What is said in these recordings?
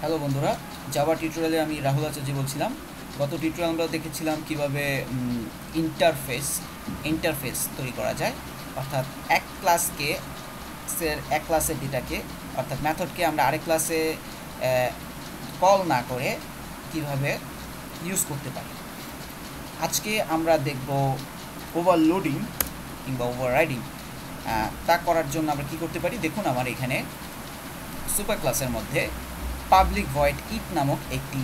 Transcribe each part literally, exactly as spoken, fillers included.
Hello বন্ধুরা, Java টিউটোরিয়ালে আমি রাহুল আচার্য বলছিলাম। গত টিউটোরিয়াল আমরা দেখেছিলাম কিভাবে ইন্টারফেস ইন্টারফেস তৈরি করা যায়, অর্থাৎ এক ক্লাসকে এক ক্লাসের ডেটাকে অর্থাৎ মেথডকে আমরা আরেক ক্লাসে কল না করে কিভাবে ইউজ করতে পারি। আজকে আমরা দেখব ওভারলোডিং কিংবা ওভাররাইডিং তা করার জন্য আমরা কী করতে পারি। দেখুন, আমার এখানে সুপার ক্লাসের মধ্যে পাবলিক ভয়েড ইট নামক একটি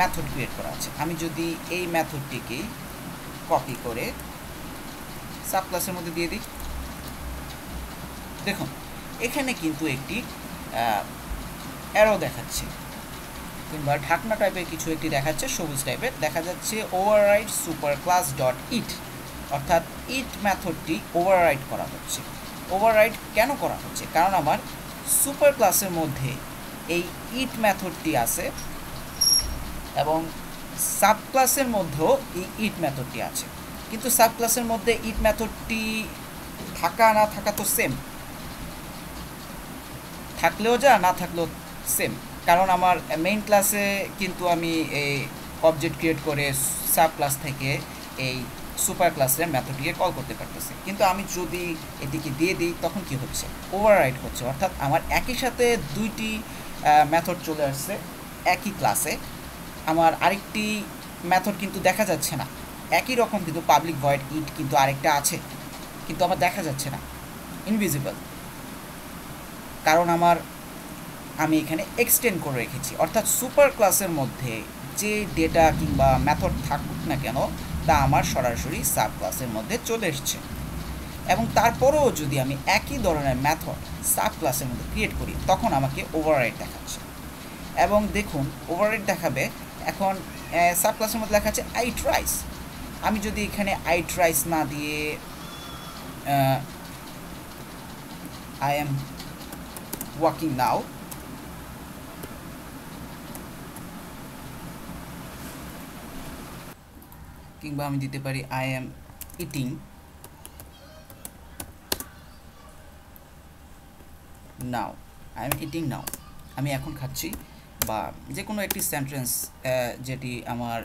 মেথড ক্রিয়েট করা আছে। আমি যদি এই মেথডটিকে কপি করে সাব ক্লাসের মধ্যে দিয়ে দিই, দেখুন এখানে কিন্তু একটি অ্যারো দেখাচ্ছে কিংবা ঢাকনা টাইপের কিছু একটি দেখাচ্ছে, সবুজ টাইপের দেখা যাচ্ছে override super class dot eat, অর্থাৎ ইট মেথডটি ওভাররাইড করা হচ্ছে। ওভাররাইড কেন করা হচ্ছে? কারণ আমার সুপার ক্লাসের মধ্যে এই ইট মেথডটি আছে এবং সাব ক্লাসের মধ্যেও এই ইট মেথডটি আছে, কিন্তু সাব ক্লাসের মধ্যে ইট মেথডটি থাকা না থাকা তো সেম, থাকলেও যা না থাকলেও সেম। কারণ আমার মেইন ক্লাসে কিন্তু আমি এই অবজেক্ট ক্রিয়েট করে সাব ক্লাস থেকে এই সুপার ক্লাসের মেথডটিকে কল করতে পারতেছে, কিন্তু আমি যদি এটিকে দিয়ে দিই তখন কি হচ্ছে? ওভাররাইড হচ্ছে, অর্থাৎ আমার একই সাথে দুইটি মেথড চলে আসছে একই ক্লাসে, আমার আরেকটি মেথড কিন্তু দেখা যাচ্ছে না। একই রকম কিন্তু পাবলিক ভয়েড ইট কিন্তু আরেকটা আছে, কিন্তু আমার দেখা যাচ্ছে না, ইনভিজিবল, কারণ আমার আমি এখানে এক্সটেন্ড করে রেখেছি। অর্থাৎ সুপার ক্লাসের মধ্যে যে ডেটা কিংবা মেথড থাকুক না কেন তা আমার সরাসরি সাব ক্লাসের মধ্যে চলে এসছে, এবং তারপরেও যদি আমি একই ধরনের মেথড সাব ক্লাসের মধ্যে ক্রিয়েট করি তখন আমাকে ওভাররাইড দেখাচ্ছে। এবং দেখুন ওভাররাইড দেখাবে, এখন সাব ক্লাসের মধ্যে লেখা আছে আই ট্রাইস। আমি যদি এখানে আই ট্রাইস না দিয়ে আই এম ওয়াকিং নাও, কিংবা আমি দিতে পারি I am eating now, I am eating now, আমি এখন খাচ্ছি, বা যে কোনো একটি সেন্টেন্স যেটি আমার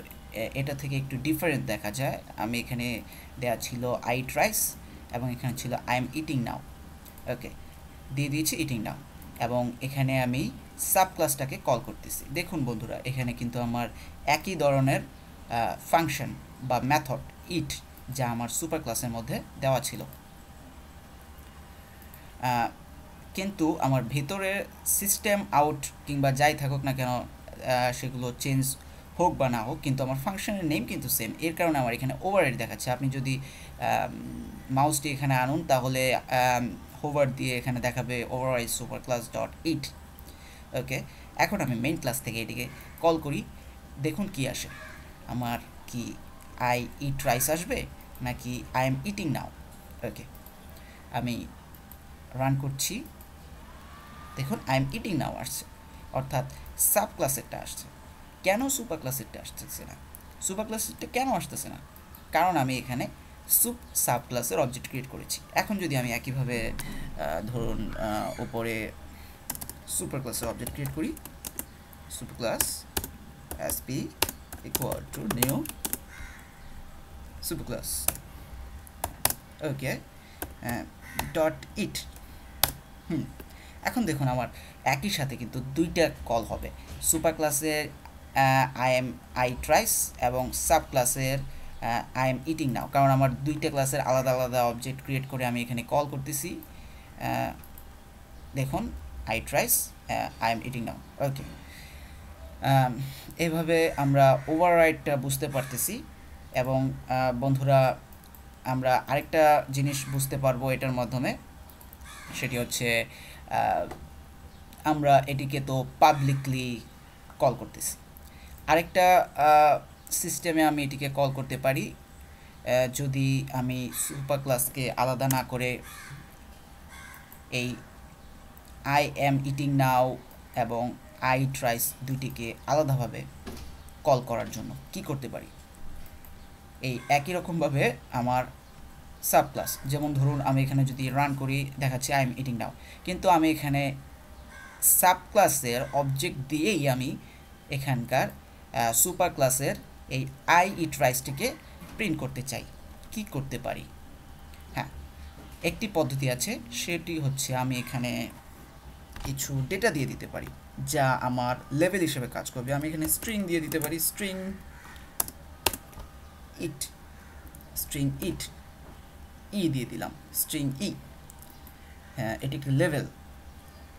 এটা থেকে একটু ডিফারেন্ট দেখা যায়। আমি এখানে দেয়া ছিল আই ট্রাইস এবং এখানে ছিল I am eating now, okay দিয়ে দিয়েছি ইটিং নাও, এবং এখানে আমি সাব ক্লাসটাকে কল করতেছি। দেখুন বন্ধুরা, এখানে কিন্তু আমার একই ধরনের ফাংশন বা মেথড ইট যা আমার সুপার ক্লাসের মধ্যে দেওয়া ছিল, কিন্তু আমার ভিতরের সিস্টেম আউট কিংবা যাই থাকুক না কেন সেগুলো চেঞ্জ হোক বা না হোক, কিন্তু আমার ফাংশনের নেম কিন্তু সেম। এর কারণে আমার এখানে ওভাররাইড দেখাচ্ছে। আপনি যদি মাউসটি এখানে আনুন তাহলে হোভার দিয়ে এখানে দেখাবে override super class dot eat. Okay, এখন আমি মেইন ক্লাস থেকে এটিকে কল করি, দেখুন কি আসে। আমার কি আই ইট রাইস আসবে নাকি I am eating now? Okay, আমি রান করছি, দেখুন আই এম ইটিং নাও আসছে, অর্থাৎ সাব ক্লাসেরটা আসছে। কেন সুপার ক্লাসেরটা আসতেছে না? সুপার ক্লাসেরটা কেন আসতেছে না? কারণ আমি এখানে সুপ সাব ক্লাসের অবজেক্ট ক্রিয়েট করেছি। এখন যদি আমি একইভাবে ধরুন ওপরে সুপার ক্লাসের অবজেক্ট ক্রিয়েট করি, super class S P equal to new superclass, okay, uh, dot it. হুম, এখন দেখুন আমার একই সাথে কিন্তু দুইটা কল হবে, সুপার ক্লাসের আই এম আই ট্রাইস এবং সাব ক্লাসের আই এম ইটিং নাও, কারণ আমার দুইটা ক্লাসের আলাদা আলাদা অবজেক্ট ক্রিয়েট করে আমি এখানে কল করতেছি। দেখুন I thrice, I am eating now, okay. এইভাবে আমরা ওভাররাইডটা বুঝতে পারতেছি। এবং বন্ধুরা, আমরা আরেকটা জিনিস বুঝতে পারবো এটার মাধ্যমে, সেটি হচ্ছে আমরা এটিকে তো পাবলিকলি কল করতেছি, আরেকটা সিস্টেমে আমি এটিকে কল করতে পারি যদি আমি সুপার ক্লাসকে আলাদা না করে এই আই এম ইটিং নাও এবং আই ট্রাইস দুইটিকে আলাদাভাবে কল করার জন্য কি করতে পারি। এই একই রকমভাবে আমার সাব ক্লাস, যেমন ধরুন আমি এখানে যদি রান করি দেখাচ্ছি আই এম ইটিং নাও, কিন্তু আমি এখানে সাবক্লাসের অবজেক্ট দিয়েই আমি এখানকার সুপার ক্লাসের এই আই ইটরাইজটিকে প্রিন্ট করতে চাই। কি করতে পারি? হ্যাঁ, একটি পদ্ধতি আছে, সেটি হচ্ছে আমি এখানে কিছু ডেটা দিয়ে দিতে পারি যা আমার লেভেল হিসেবে কাজ করবে। আমি এখানে স্ট্রিং দিয়ে দিতে পারি, স্ট্রিং ইট, স্ট্রিং ইট ই দিয়ে দিলাম, স্ট্রিং ই। হ্যাঁ, এটি একটি লেভেল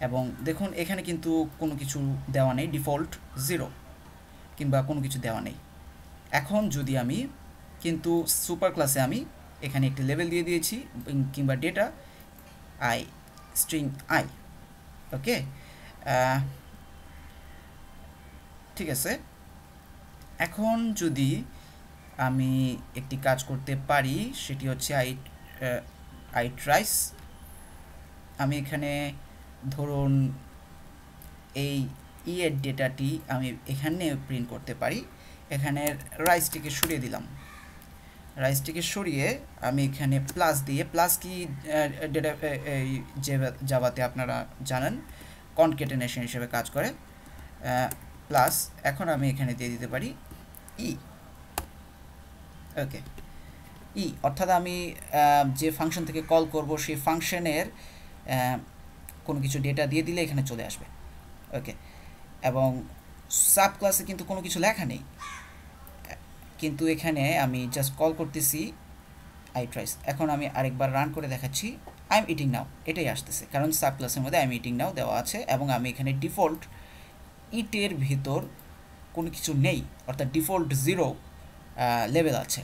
এবং দেখুন এখানে কিন্তু কোনো কিছু দেওয়া নেই, ডিফল্ট জিরো কিংবা কোনো কিছু দেওয়া নেই। এখন যদি আমি কিন্তু সুপার ক্লাসে আমি এখানে একটি লেভেল দিয়ে দিয়েছি কিংবা data I, string I. Okay, ঠিক আছে। এখন যদি আমি একটি কাজ করতে পারি, সেটি হচ্ছে আই আই ট্রাইস। আমি এখানে ধরুন এই ই এর ডেটাটি আমি এখানে প্রিন্ট করতে পারি। এখানে রাইসটিকে সরিয়ে দিলাম, রাইসটিকে সরিয়ে আমি এখানে প্লাস দিয়ে, প্লাস কি ডেটা এই জাভাতে আপনারা জানেন কনকেটেনেশন হিসেবে কাজ করে, প্লাস। এখন আমি এখানে দিয়ে দিতে পারি ই। ওকে, ই অর্থাৎ আমি যে ফাংশন থেকে কল করব সেই ফাংশনের কোনো কিছু ডেটা দিয়ে দিলে এখানে চলে আসবে। ওকে, এবং সাব ক্লাসে কিন্তু কোনো কিছু লেখা নেই, কিন্তু এখানে আমি জাস্ট কল করতেছি আই ট্রাইস। এখন আমি আরেকবার রান করে দেখাচ্ছি, আই এম ইটিং নাও, এটাই আসতেছে কারণ সাব ক্লাসের মধ্যে আই এম ইটিং নাও দেওয়া আছে এবং আমি এখানে ডিফল্ট ইটের ভিতর কোনো কিছু নেই, অর্থাৎ ডিফল্ট জিরো লেভেল আছে।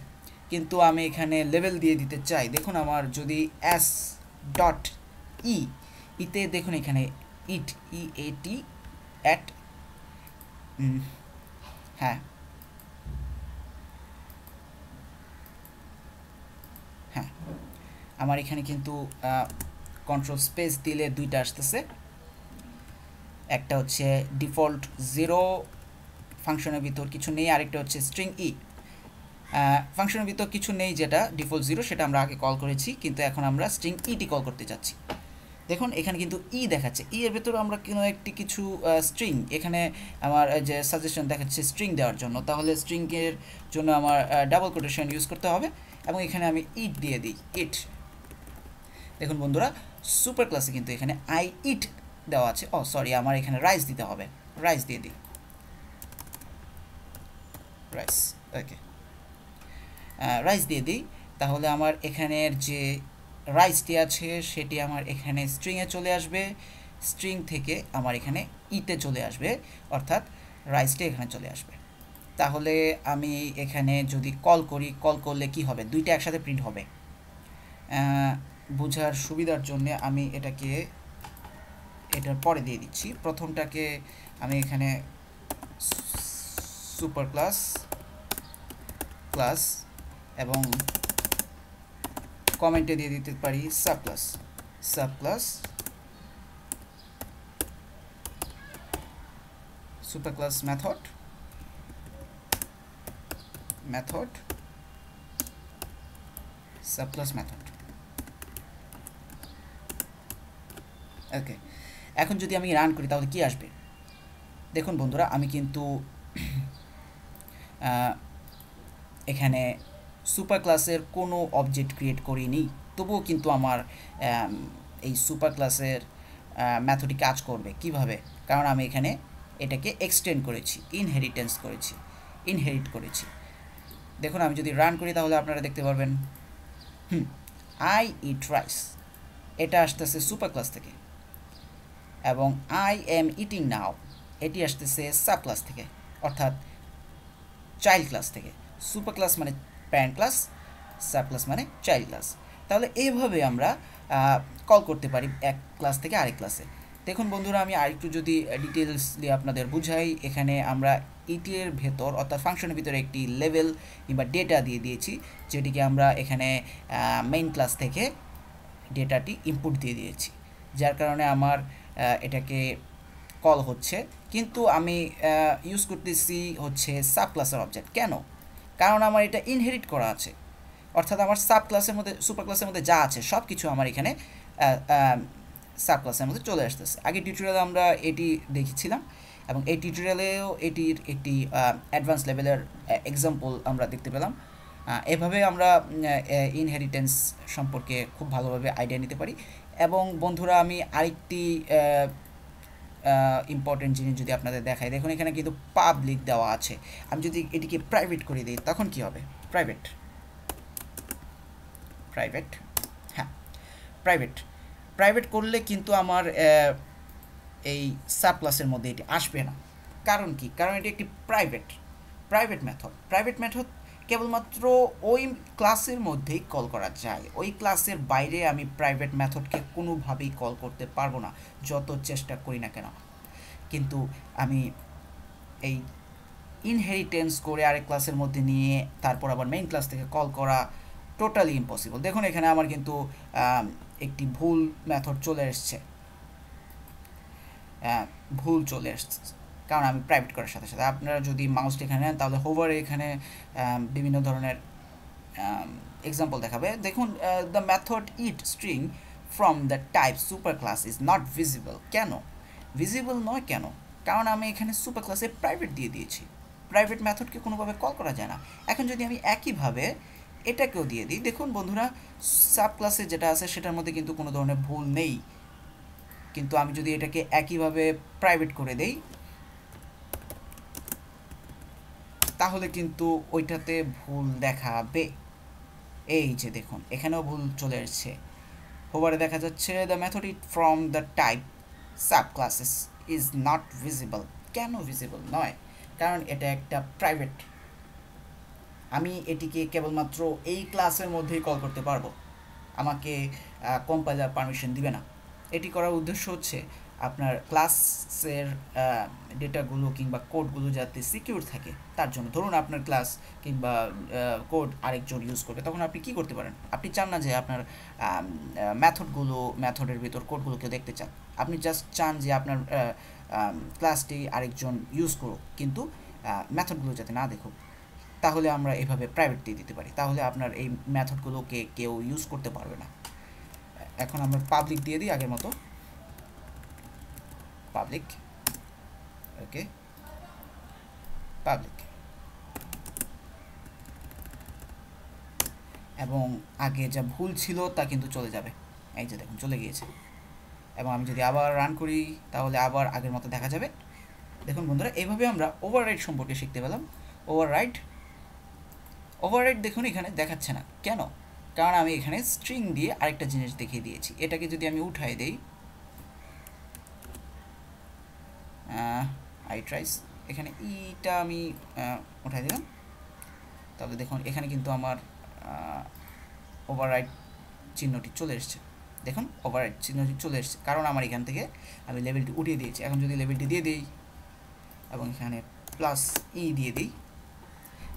কিন্তু আমি এখানে লেভেল দিয়ে দিতে চাই। দেখুন আমার যদি এস ডট ই ইতে, দেখুন এখানে ইট ই এ টি অ্যাট, হ্যাঁ হ্যাঁ আমার এখানে কিন্তু কন্ট্রোল স্পেস দিলে দুইটা আসতেছে। একটা হচ্ছে ডিফল্ট জিরো ফাংশনের ভিতর কিছু নেই, আরেকটা হচ্ছে স্ট্রিং ই ফাংশনের ভিতর কিছু নেই, যেটা ডিফল্ট জিরো সেটা আমরা আগে কল করেছি, কিন্তু এখন আমরা স্ট্রিং ইটি কল করতে চাচ্ছি। দেখুন এখানে কিন্তু ই দেখাচ্ছে, ই এর ভেতরে আমরা কোনো একটি কিছু স্ট্রিং, এখানে আমার যে সাজেশন দেখাচ্ছে স্ট্রিং দেওয়ার জন্য, তাহলে স্ট্রিংয়ের জন্য আমার ডাবল কোটেশন ইউজ করতে হবে এবং এখানে আমি ইট দিয়ে দিই, ইট। দেখুন বন্ধুরা, সুপার ক্লাসে কিন্তু এখানে আই ইট দেওয়া আছে। ও সরি, আমার এখানে রাইস দিতে হবে, রাইস দিয়ে দিই, রাইস। ওকে, রাইস দিয়ে দিই, তাহলে আমার এখানের যে রাইসটি আছে সেটি আমার এখানে স্ট্রিংয়ে চলে আসবে, স্ট্রিং থেকে আমার এখানে ইতে চলে আসবে, অর্থাৎ রাইসটি এখানে চলে আসবে। তাহলে আমি এখানে যদি কল করি, কল করলে কি হবে? দুইটা একসাথে প্রিন্ট হবে। বোঝার সুবিধার জন্য আমি এটাকে এটার পরে দিয়ে দিচ্ছি। প্রথমটাকে আমি এখানে সুপার ক্লাস ক্লাস এবং কমেন্টে দিয়ে দিতে পারি sub class, sub class super class method method sub class method. Okay, এখন যদি আমি রান করি তাহলে কি আসবে? দেখুন বন্ধুরা, আমি কিন্তু এখানে সুপার ক্লাসের কোনো অবজেক্ট ক্রিয়েট করিনি, তবুও কিন্তু আমার এই সুপার ক্লাসের ম্যাথডটি কাজ করবে। কিভাবে? কারণ আমি এখানে এটাকে এক্সটেন্ড করেছি, ইনহেরিটেন্স করেছি, ইনহেরিট করেছি। দেখুন আমি যদি রান করি তাহলে আপনারা দেখতে পারবেন, হুম আই ইট রাইস এটা আসতেছে সুপার ক্লাস থেকে এবং আই এম ইটিং নাও এটি আসতেছে সাব ক্লাস থেকে, অর্থাৎ চাইল্ড ক্লাস থেকে। সুপার ক্লাস মানে প্যারেন্ট ক্লাস, সাব ক্লাস মানে চাইল্ড ক্লাস। তাহলে এইভাবে আমরা কল করতে পারি এক ক্লাস থেকে আরেক ক্লাসে। দেখুন বন্ধুরা, আমি আরেকটু যদি ডিটেলসলি আপনাদের বুঝাই, এখানে আমরা ইটের ভেতর অর্থাৎ ফাংশনের ভিতরে একটি লেভেল কিংবা ডেটা দিয়ে দিয়েছি, যেটিকে আমরা এখানে মেইন ক্লাস থেকে ডেটাটি ইনপুট দিয়ে দিয়েছি, যার কারণে আমার এটাকে কল হচ্ছে। কিন্তু আমি ইউজ করতেছি হচ্ছে সাব ক্লাসের অবজেক্ট। কেন? কারণ আমার এটা ইনহেরিট করা আছে, অর্থাৎ আমার সাব ক্লাসের মধ্যে সুপার ক্লাসের মধ্যে যা আছে সব কিছু আমার এখানে সাবক্লাসের মধ্যে চলে আসতেছে। আগের টিউটোরিয়ালে আমরা এটি দেখেছিলাম এবং এই টিউটোরিয়ালেও এটির একটি অ্যাডভান্স লেভেলের এক্সাম্পল আমরা দেখতে পেলাম। এভাবে আমরা ইনহেরিটেন্স সম্পর্কে খুব ভালোভাবে আইডিয়া নিতে পারি। এবং বন্ধুরা, আমি আরেকটি ইম্পর্টেন্ট জিনিস যদি আপনাদের দেখাই, দেখুন এখানে কিন্তু পাবলিক দেওয়া আছে। আমি যদি এটিকে প্রাইভেট করে দিই তখন কি হবে? প্রাইভেট প্রাইভেট হ্যাঁ প্রাইভেট প্রাইভেট করলে কিন্তু আমার এই সাবক্লাসের মধ্যে এটি আসবে না। কারণ কি? কারণ এটি একটি private private method. Private method কেবলমাত্র ওই ক্লাসের মধ্যেই কল করা যায়। ওই ক্লাসের বাইরে আমি প্রাইভেট মেথডকে কোনোভাবেই কল করতে পারবো না, যত চেষ্টা করি না কেন। কিন্তু আমি এই ইনহেরিটেন্স করে আরেক ক্লাসের মধ্যে নিয়ে তারপর আবার মেইন ক্লাস থেকে কল করা টোটালি ইম্পসিবল। দেখুন এখানে আমার কিন্তু একটি ভুল মেথড চলে এসছে, ভুল চলে এসছে কারণ আমি প্রাইভেট করার সাথে সাথে। আপনারা যদি মাউসটি এখানে নেন তাহলে হোভারে এখানে বিভিন্ন ধরনের এক্সাম্পল দেখাবে। দেখুন, the method it string from the type super class is not visible. কেন ভিজিবল নয়? কেন? কারণ আমি এখানে সুপার ক্লাসে প্রাইভেট দিয়ে দিয়েছি। প্রাইভেট মেথডকে কোনোভাবে কল করা যায় না। এখন যদি আমি একইভাবে এটাকেও দিয়ে দিই, দেখুন বন্ধুরা, সাব ক্লাসে যেটা আছে সেটার মধ্যে কিন্তু কোনো ধরনের ভুল নেই। কিন্তু আমি যদি এটাকে একইভাবে প্রাইভেট করে দেই তাহলে কিন্তু ওইটাতে ভুল দেখাবে। এই যে দেখুন এখানেও ভুল চলে এসছে। হোভারে দেখা যাচ্ছে the method it from the type sub classes is not visible. কেন ভিজিবল নয়? কারণ এটা একটা প্রাইভেট। আমি এটিকে কেবলমাত্র এই ক্লাসের মধ্যেই কল করতে পারবো, আমাকে কম্পাইলার পারমিশন দিবে না। এটি করার উদ্দেশ্য হচ্ছে আপনার ক্লাসের ডেটাগুলো কিংবা কোডগুলো যাতে সিকিউর থাকে তার জন্য। ধরুন আপনার ক্লাস কিংবা কোড আরেকজন ইউজ করবে, তখন আপনি কি করতে পারেন? আপনি চান না যে আপনার ম্যাথডগুলো ম্যাথডের ভিতর কোডগুলো কেউ দেখতে চান। আপনি জাস্ট চান যে আপনার ক্লাসটি আরেকজন ইউজ করুক, কিন্তু ম্যাথডগুলো যাতে না দেখুক। তাহলে আমরা এভাবে প্রাইভেট দিয়ে দিতে পারি, তাহলে আপনার এই ম্যাথডগুলোকে কেউ ইউজ করতে পারবে না। এখন আমরা পাবলিক দিয়ে দিই আগের মতো, পাবলিক। ওকে, পাবলিক। এবং আগে যা ভুল ছিল তা কিন্তু চলে যাবে। এই যে দেখুন চলে গিয়েছে। এবং আমি যদি আবার রান করি তাহলে আবার আগের মতো দেখা যাবে। দেখুন বন্ধুরা, এইভাবে আমরা ওভাররাইড সম্পর্কে শিখতে পেলাম। ওভাররাইড ওভাররাইড দেখুন এখানে দেখাচ্ছে না। কেন? কারণ আমি এখানে স্ট্রিং দিয়ে আরেকটা জিনিস দেখিয়ে দিয়েছি। এটাকে যদি আমি উঠাই দেই, আই ট্রাইস, এখানে ইটা আমি উঠাই দিলাম, তাহলে দেখুন এখানে কিন্তু আমার ওভাররাইড চিহ্নটি চলে এসছে। দেখুন ওভাররাইড চিহ্নটি চলে এসছে কারণ আমার এখান থেকে আমি লেভেলটি উঠিয়ে দিয়েছি। এখন যদি লেভেলটি দিয়ে দিই এবং এখানে প্লাস ই দিয়ে দিই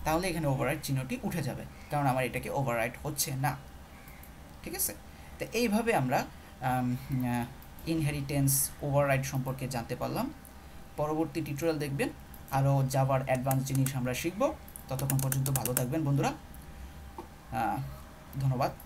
তাহলে এখানে ওভাররাইড চিহ্নটি উঠে যাবে, কারণ আমার এটাকে ওভাররাইড হচ্ছে না। ঠিক আছে? তো এইভাবে আমরা ইনহেরিটেন্স, ওভাররাইড সম্পর্কে জানতে পারলাম। পরবর্তী টিউটোরিয়াল দেখবেন, আরও জাভার অ্যাডভান্স জিনিস আমরা শিখব। ততক্ষণ পর্যন্ত ভালো থাকবেন বন্ধুরা, ধন্যবাদ।